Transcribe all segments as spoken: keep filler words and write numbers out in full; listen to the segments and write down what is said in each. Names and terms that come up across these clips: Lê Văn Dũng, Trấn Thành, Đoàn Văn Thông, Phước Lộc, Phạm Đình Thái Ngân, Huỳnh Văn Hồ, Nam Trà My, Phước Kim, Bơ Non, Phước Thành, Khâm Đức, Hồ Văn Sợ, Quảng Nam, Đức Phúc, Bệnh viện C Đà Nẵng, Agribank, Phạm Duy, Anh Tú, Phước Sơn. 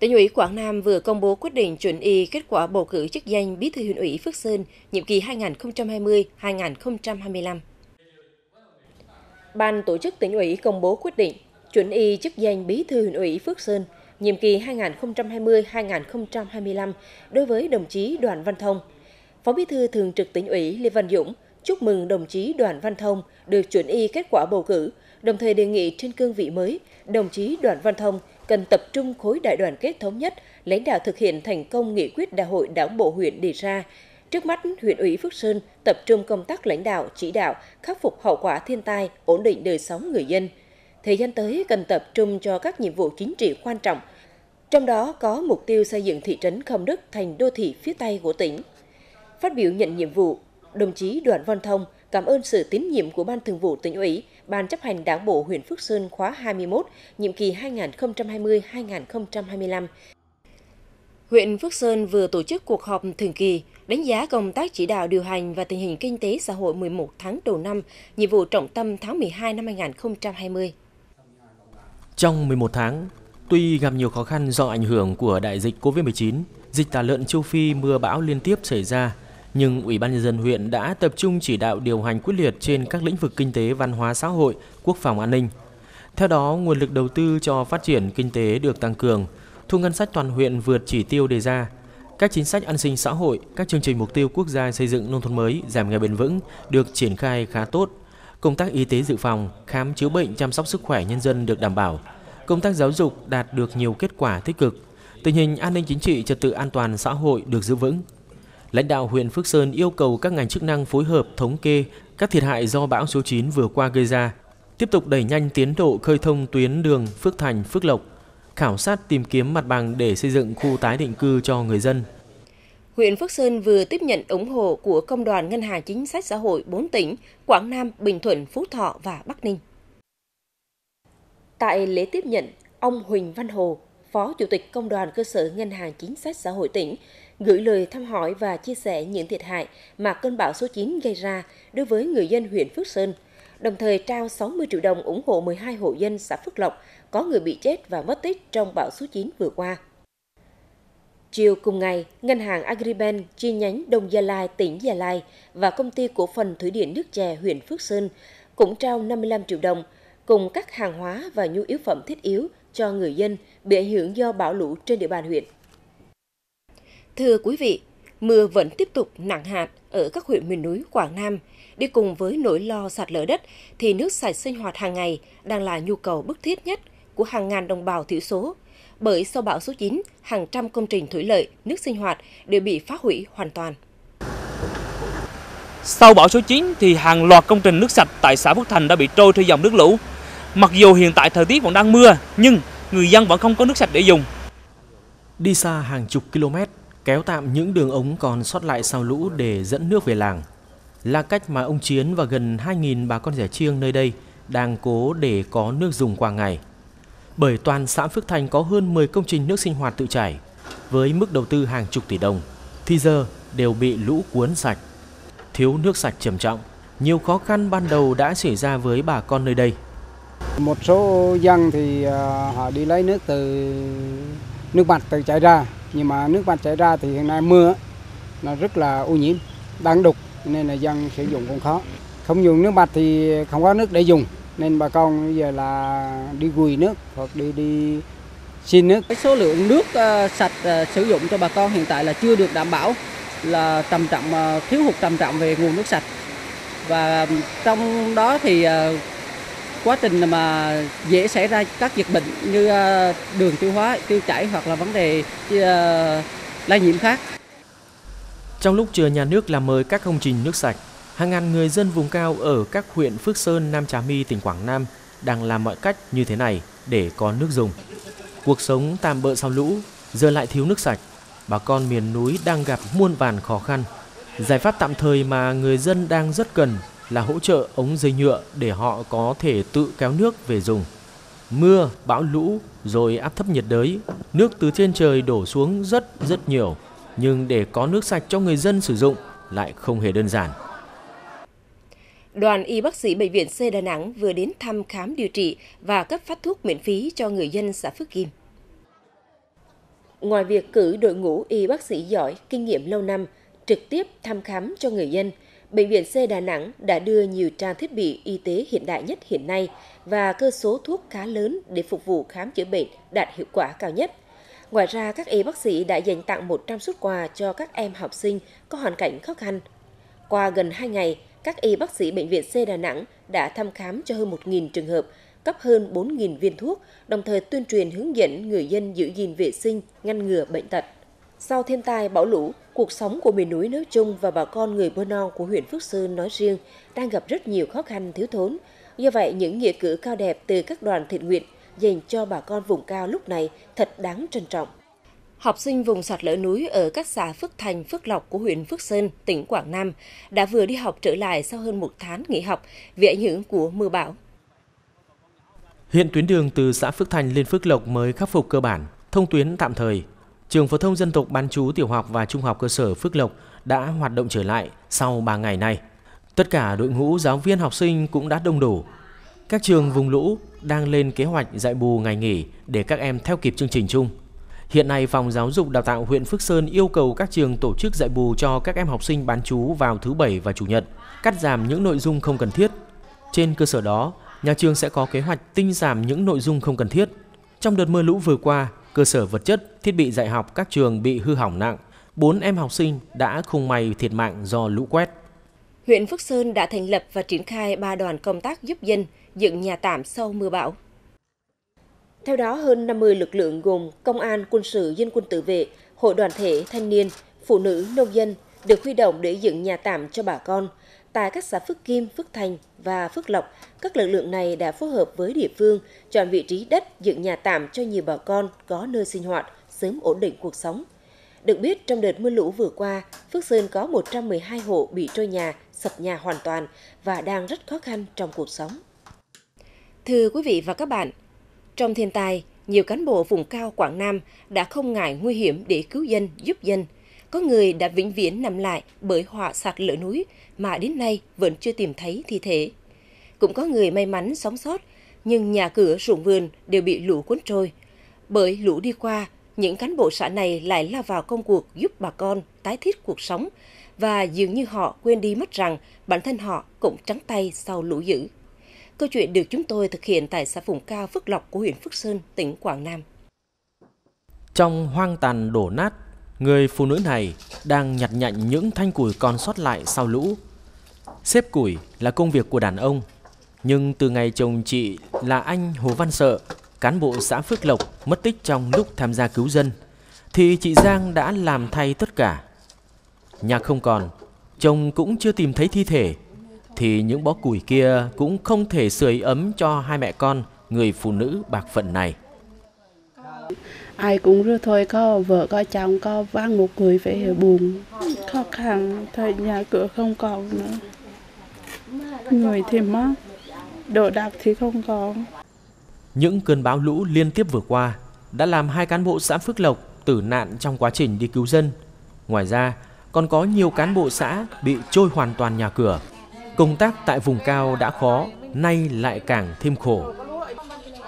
Tỉnh ủy Quảng Nam vừa công bố quyết định chuẩn y kết quả bầu cử chức danh Bí thư Huyện ủy Phước Sơn nhiệm kỳ hai nghìn không trăm hai mươi đến hai nghìn không trăm hai mươi lăm. Ban tổ chức tỉnh ủy công bố quyết định chuẩn y chức danh Bí thư Huyện ủy Phước Sơn nhiệm kỳ hai nghìn không trăm hai mươi đến hai nghìn không trăm hai mươi lăm đối với đồng chí Đoàn Văn Thông. Phó Bí thư Thường trực tỉnh ủy Lê Văn Dũng chúc mừng đồng chí Đoàn Văn Thông được chuẩn y kết quả bầu cử, đồng thời đề nghị trên cương vị mới, đồng chí Đoàn Văn Thông cần tập trung khối đại đoàn kết thống nhất, lãnh đạo thực hiện thành công nghị quyết đại hội Đảng bộ huyện đề ra. Trước mắt, huyện ủy Phước Sơn tập trung công tác lãnh đạo, chỉ đạo, khắc phục hậu quả thiên tai, ổn định đời sống người dân. Thời gian tới cần tập trung cho các nhiệm vụ chính trị quan trọng, trong đó có mục tiêu xây dựng thị trấn Khâm Đức thành đô thị phía Tây của tỉnh. Phát biểu nhận nhiệm vụ, đồng chí Đoàn Văn Thông cảm ơn sự tín nhiệm của Ban Thường vụ Tỉnh ủy, Ban Chấp hành Đảng bộ huyện Phước Sơn khóa hai mươi mốt, nhiệm kỳ hai nghìn không trăm hai mươi đến hai nghìn không trăm hai mươi lăm. Huyện Phước Sơn vừa tổ chức cuộc họp thường kỳ đánh giá công tác chỉ đạo điều hành và tình hình kinh tế xã hội mười một tháng đầu năm, nhiệm vụ trọng tâm tháng mười hai năm hai nghìn không trăm hai mươi. Trong mười một tháng, tuy gặp nhiều khó khăn do ảnh hưởng của đại dịch Covid mười chín, dịch tả lợn châu Phi, mưa bão liên tiếp xảy ra, nhưng Ủy ban Nhân dân huyện đã tập trung chỉ đạo điều hành quyết liệt trên các lĩnh vực kinh tế, văn hóa xã hội, quốc phòng an ninh. Theo đó, nguồn lực đầu tư cho phát triển kinh tế được tăng cường, thu ngân sách toàn huyện vượt chỉ tiêu đề ra. Các chính sách an sinh xã hội, các chương trình mục tiêu quốc gia xây dựng nông thôn mới, giảm nghèo bền vững được triển khai khá tốt. Công tác y tế dự phòng, khám chữa bệnh, chăm sóc sức khỏe nhân dân được đảm bảo. Công tác giáo dục đạt được nhiều kết quả tích cực. Tình hình an ninh chính trị, trật tự an toàn xã hội được giữ vững. Lãnh đạo huyện Phước Sơn yêu cầu các ngành chức năng phối hợp thống kê các thiệt hại do bão số chín vừa qua gây ra, tiếp tục đẩy nhanh tiến độ khơi thông tuyến đường Phước Thành, Phước Lộc, khảo sát tìm kiếm mặt bằng để xây dựng khu tái định cư cho người dân. Huyện Phước Sơn vừa tiếp nhận ủng hộ của Công đoàn Ngân hàng Chính sách Xã hội bốn tỉnh Quảng Nam, Bình Thuận, Phú Thọ và Bắc Ninh. Tại lễ tiếp nhận, ông Huỳnh Văn Hồ, Phó Chủ tịch Công đoàn Cơ sở Ngân hàng Chính sách Xã hội tỉnh, gửi lời thăm hỏi và chia sẻ những thiệt hại mà cơn bão số chín gây ra đối với người dân huyện Phước Sơn, đồng thời trao sáu mươi triệu đồng ủng hộ mười hai hộ dân xã Phước Lộc có người bị chết và mất tích trong bão số chín vừa qua. Chiều cùng ngày, Ngân hàng Agribank chi nhánh Đông Gia Lai, tỉnh Gia Lai và Công ty Cổ phần Thủy điện Nước Chè huyện Phước Sơn cũng trao năm mươi lăm triệu đồng cùng các hàng hóa và nhu yếu phẩm thiết yếu cho người dân bị ảnh hưởng do bão lũ trên địa bàn huyện. Thưa quý vị, mưa vẫn tiếp tục nặng hạt ở các huyện miền núi Quảng Nam. Đi cùng với nỗi lo sạt lở đất thì nước sạch sinh hoạt hàng ngày đang là nhu cầu bức thiết nhất của hàng ngàn đồng bào thiểu số. Bởi sau bão số chín, hàng trăm công trình thủy lợi, nước sinh hoạt đều bị phá hủy hoàn toàn. Sau bão số chín thì hàng loạt công trình nước sạch tại xã Phước Thành đã bị trôi theo dòng nước lũ. Mặc dù hiện tại thời tiết vẫn đang mưa, nhưng người dân vẫn không có nước sạch để dùng. Đi xa hàng chục km, kéo tạm những đường ống còn sót lại sau lũ để dẫn nước về làng là cách mà ông Chiến và gần hai nghìn bà con rẻ chiêng nơi đây đang cố để có nước dùng qua ngày. Bởi toàn xã Phước Thành có hơn mười công trình nước sinh hoạt tự chảy với mức đầu tư hàng chục tỷ đồng, thì giờ đều bị lũ cuốn sạch. Thiếu nước sạch trầm trọng, nhiều khó khăn ban đầu đã xảy ra với bà con nơi đây. Một số dân thì họ đi lấy nước từ nước mặt tự chảy ra, nhưng mà nước mặt chảy ra thì hiện nay mưa nó rất là ô nhiễm, đáng đục, nên là dân sử dụng cũng khó. Không dùng nước mặt thì không có nước để dùng, nên bà con bây giờ là đi gùi nước hoặc đi đi xin nước. Cái số lượng nước sạch sử dụng cho bà con hiện tại là chưa được đảm bảo, là trầm trọng, thiếu hụt trầm trọng về nguồn nước sạch. Và trong đó thì quá trình mà dễ xảy ra các dịch bệnh như đường tiêu hóa, tiêu chảy hoặc là vấn đề lây nhiễm khác. Trong lúc chờ nhà nước làm mới các công trình nước sạch, hàng ngàn người dân vùng cao ở các huyện Phước Sơn, Nam Trà My, tỉnh Quảng Nam đang làm mọi cách như thế này để có nước dùng. Cuộc sống tạm bợ sau lũ, giờ lại thiếu nước sạch, bà con miền núi đang gặp muôn vàn khó khăn. Giải pháp tạm thời mà người dân đang rất cần là hỗ trợ ống dây nhựa để họ có thể tự kéo nước về dùng. Mưa, bão lũ, rồi áp thấp nhiệt đới, nước từ trên trời đổ xuống rất rất nhiều. Nhưng để có nước sạch cho người dân sử dụng lại không hề đơn giản. Đoàn y bác sĩ Bệnh viện C Đà Nẵng vừa đến thăm khám điều trị và cấp phát thuốc miễn phí cho người dân xã Phước Kim. Ngoài việc cử đội ngũ y bác sĩ giỏi, kinh nghiệm lâu năm, trực tiếp thăm khám cho người dân, Bệnh viện C Đà Nẵng đã đưa nhiều trang thiết bị y tế hiện đại nhất hiện nay và cơ số thuốc khá lớn để phục vụ khám chữa bệnh đạt hiệu quả cao nhất. Ngoài ra, các y bác sĩ đã dành tặng một trăm suất quà cho các em học sinh có hoàn cảnh khó khăn. Qua gần hai ngày, các y bác sĩ Bệnh viện C Đà Nẵng đã thăm khám cho hơn một nghìn trường hợp, cấp hơn bốn nghìn viên thuốc, đồng thời tuyên truyền hướng dẫn người dân giữ gìn vệ sinh, ngăn ngừa bệnh tật. Sau thiên tai bão lũ, cuộc sống của miền núi nói chung và bà con người Bơ Non của huyện Phước Sơn nói riêng đang gặp rất nhiều khó khăn thiếu thốn. Do vậy, những nghĩa cử cao đẹp từ các đoàn thiện nguyện dành cho bà con vùng cao lúc này thật đáng trân trọng. Học sinh vùng sạt lở núi ở các xã Phước Thành, Phước Lộc của huyện Phước Sơn, tỉnh Quảng Nam đã vừa đi học trở lại sau hơn một tháng nghỉ học vì ảnh hưởng của mưa bão. Hiện tuyến đường từ xã Phước Thành lên Phước Lộc mới khắc phục cơ bản, thông tuyến tạm thời. Trường phổ thông dân tộc bán trú tiểu học và trung học cơ sở Phước Lộc đã hoạt động trở lại sau ba ngày nay. Tất cả đội ngũ giáo viên học sinh cũng đã đông đủ. Các trường vùng lũ đang lên kế hoạch dạy bù ngày nghỉ để các em theo kịp chương trình chung. Hiện nay, Phòng Giáo dục Đào tạo huyện Phước Sơn yêu cầu các trường tổ chức dạy bù cho các em học sinh bán trú vào thứ Bảy và Chủ nhật, cắt giảm những nội dung không cần thiết. Trên cơ sở đó, nhà trường sẽ có kế hoạch tinh giảm những nội dung không cần thiết. Trong đợt mưa lũ vừa qua, cơ sở vật chất, thiết bị dạy học các trường bị hư hỏng nặng. Bốn em học sinh đã không may thiệt mạng do lũ quét. Huyện Phước Sơn đã thành lập và triển khai ba đoàn công tác giúp dân dựng nhà tạm sau mưa bão. Theo đó, hơn năm mươi lực lượng gồm công an, quân sự, dân quân tự vệ, hội đoàn thể, thanh niên, phụ nữ, nông dân được huy động để dựng nhà tạm cho bà con. Tại các xã Phước Kim, Phước Thành và Phước Lộc, các lực lượng này đã phối hợp với địa phương chọn vị trí đất dựng nhà tạm cho nhiều bà con có nơi sinh hoạt, sớm ổn định cuộc sống. Được biết, trong đợt mưa lũ vừa qua, Phước Sơn có một trăm mười hai hộ bị trôi nhà, sập nhà hoàn toàn và đang rất khó khăn trong cuộc sống. Thưa quý vị và các bạn, trong thiên tai, nhiều cán bộ vùng cao Quảng Nam đã không ngại nguy hiểm để cứu dân, giúp dân. Có người đã vĩnh viễn nằm lại bởi họa sạt lở núi mà đến nay vẫn chưa tìm thấy thi thể. Cũng có người may mắn sống sót, nhưng nhà cửa, ruộng vườn đều bị lũ cuốn trôi. Bởi lũ đi qua, những cán bộ xã này lại lao vào công cuộc giúp bà con tái thiết cuộc sống và dường như họ quên đi mất rằng bản thân họ cũng trắng tay sau lũ dữ. Câu chuyện được chúng tôi thực hiện tại xã vùng cao Phước Lộc của huyện Phước Sơn, tỉnh Quảng Nam. Trong hoang tàn đổ nát, người phụ nữ này đang nhặt nhạnh những thanh củi còn sót lại sau lũ. Xếp củi là công việc của đàn ông, nhưng từ ngày chồng chị là anh Hồ Văn Sợ, cán bộ xã Phước Lộc mất tích trong lúc tham gia cứu dân, thì chị Giang đã làm thay tất cả. Nhà không còn, chồng cũng chưa tìm thấy thi thể, thì những bó củi kia cũng không thể sưởi ấm cho hai mẹ con người phụ nữ bạc phận này. Ai cũng rồi thôi, có vợ có chồng có vang một người phải buồn, khó khăn thôi, nhà cửa không còn nữa, người thì mất, đồ đạc thì không còn. Những cơn bão lũ liên tiếp vừa qua đã làm hai cán bộ xã Phước Lộc tử nạn trong quá trình đi cứu dân. Ngoài ra còn có nhiều cán bộ xã bị trôi hoàn toàn nhà cửa. Công tác tại vùng cao đã khó, nay lại càng thêm khổ.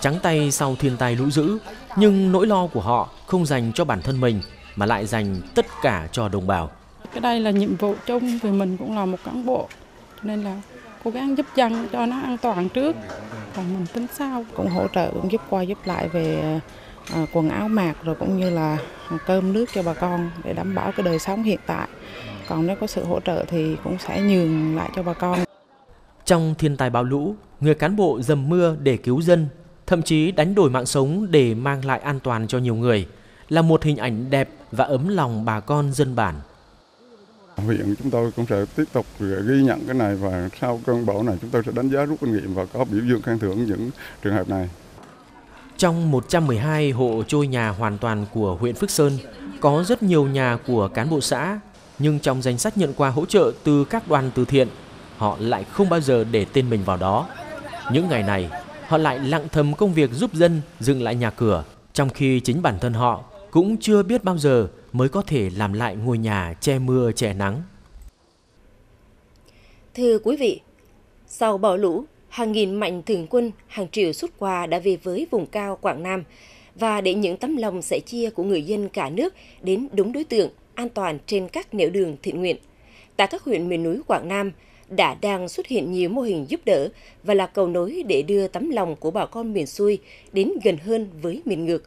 Trắng tay sau thiên tai lũ dữ, nhưng nỗi lo của họ không dành cho bản thân mình mà lại dành tất cả cho đồng bào. Cái đây là nhiệm vụ chung, vì mình cũng là một cán bộ, nên là cố gắng giúp dân cho nó an toàn trước, còn mình tính sau. Cũng hỗ trợ, cũng giúp qua giúp lại về quần áo mặc rồi cũng như là cơm nước cho bà con để đảm bảo cái đời sống hiện tại. Còn nếu có sự hỗ trợ thì cũng sẽ nhường lại cho bà con. Trong thiên tai bão lũ, người cán bộ dầm mưa để cứu dân, thậm chí đánh đổi mạng sống để mang lại an toàn cho nhiều người, là một hình ảnh đẹp và ấm lòng bà con dân bản. Huyện chúng tôi cũng sẽ tiếp tục ghi nhận cái này và sau cơn bão này chúng tôi sẽ đánh giá rút kinh nghiệm và có biểu dương khen thưởng những trường hợp này. Trong một trăm mười hai hộ trôi nhà hoàn toàn của huyện Phước Sơn, có rất nhiều nhà của cán bộ xã, nhưng trong danh sách nhận quà hỗ trợ từ các đoàn từ thiện, họ lại không bao giờ để tên mình vào đó. Những ngày này, họ lại lặng thầm công việc giúp dân dựng lại nhà cửa, trong khi chính bản thân họ cũng chưa biết bao giờ mới có thể làm lại ngôi nhà che mưa che nắng. Thưa quý vị, sau bão lũ, hàng nghìn mạnh thường quân, hàng triệu suất quà đã về với vùng cao Quảng Nam. và để những tấm lòng sẻ chia của người dân cả nước đến đúng đối tượng, an toàn trên các nẻo đường thiện nguyện. Tại các huyện miền núi Quảng Nam đã đang xuất hiện nhiều mô hình giúp đỡ và là cầu nối để đưa tấm lòng của bà con miền xuôi đến gần hơn với miền ngược.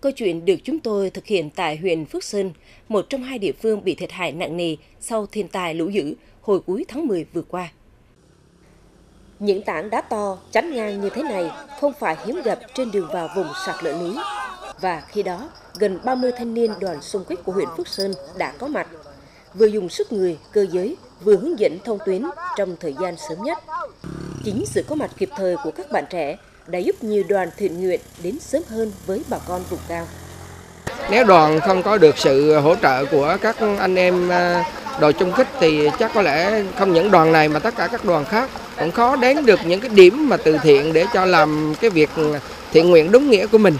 Câu chuyện được chúng tôi thực hiện tại huyện Phước Sơn, một trong hai địa phương bị thiệt hại nặng nề sau thiên tai lũ dữ hồi cuối tháng mười vừa qua. Những tảng đá to, chắn ngang như thế này không phải hiếm gặp trên đường vào vùng sạt lở núi. Và khi đó, gần ba mươi thanh niên đoàn xung kích của huyện Phước Sơn đã có mặt, vừa dùng sức người, cơ giới, vừa hướng dẫn thông tuyến trong thời gian sớm nhất. Chính sự có mặt kịp thời của các bạn trẻ đã giúp nhiều đoàn thiện nguyện đến sớm hơn với bà con vùng cao. Nếu đoàn không có được sự hỗ trợ của các anh em đội chung kích thì chắc có lẽ không những đoàn này mà tất cả các đoàn khác cũng khó đến được những cái điểm mà từ thiện để cho làm cái việc thiện nguyện đúng nghĩa của mình.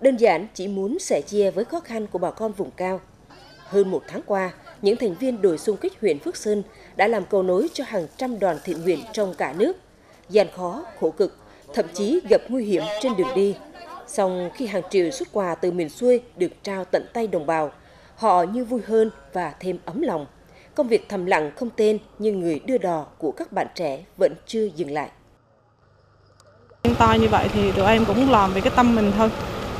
Đơn giản chỉ muốn sẻ chia với khó khăn của bà con vùng cao. Hơn một tháng qua, những thành viên đội xung kích huyện Phước Sơn đã làm cầu nối cho hàng trăm đoàn thiện nguyện trong cả nước. Gian khó, khổ cực, thậm chí gặp nguy hiểm trên đường đi. Song khi hàng triệu xuất quà từ miền xuôi được trao tận tay đồng bào, họ như vui hơn và thêm ấm lòng. Công việc thầm lặng không tên nhưng người đưa đò của các bạn trẻ vẫn chưa dừng lại. Thiên tai như vậy thì tụi em cũng làm về cái tâm mình thôi.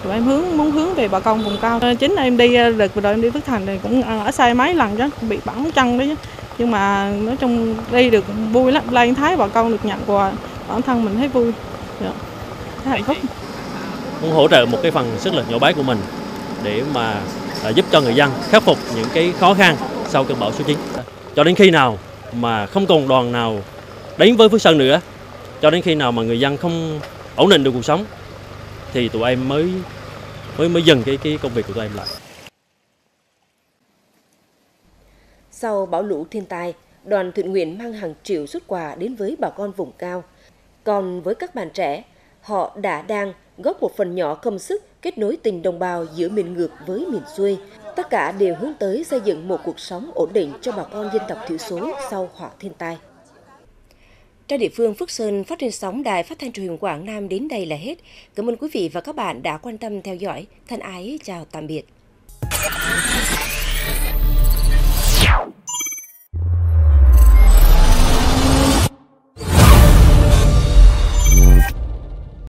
Tụi em hướng muốn hướng về bà con vùng cao. Chính em đi đợt vừa rồi em đi Phước Thành thì cũng ở sai mấy lần chứ, bị bỏng chân đấy chứ. Nhưng mà nói chung đi được vui lắm, lên thấy bà con được nhận quà, bản thân mình thấy vui, yeah. Thấy hạnh phúc. Muốn hỗ trợ một cái phần sức lực nhỏ bé của mình để mà giúp cho người dân khắc phục những cái khó khăn sau cơn bão số chín. Cho đến khi nào mà không còn đoàn nào đến với Phước Sơn nữa, cho đến khi nào mà người dân không ổn định được cuộc sống, thì tụi em mới mới mới dừng cái cái công việc của tụi em lại. Sau bão lũ thiên tai, đoàn thiện nguyện mang hàng triệu suất quà đến với bà con vùng cao. Còn với các bạn trẻ, họ đã đang góp một phần nhỏ công sức kết nối tình đồng bào giữa miền ngược với miền xuôi. Tất cả đều hướng tới xây dựng một cuộc sống ổn định cho bà con dân tộc thiểu số sau họa thiên tai. Trên địa phương Phước Sơn, phát trên sóng Đài Phát thanh Truyền hình Quảng Nam đến đây là hết. Cảm ơn quý vị và các bạn đã quan tâm theo dõi. Thân ái chào tạm biệt.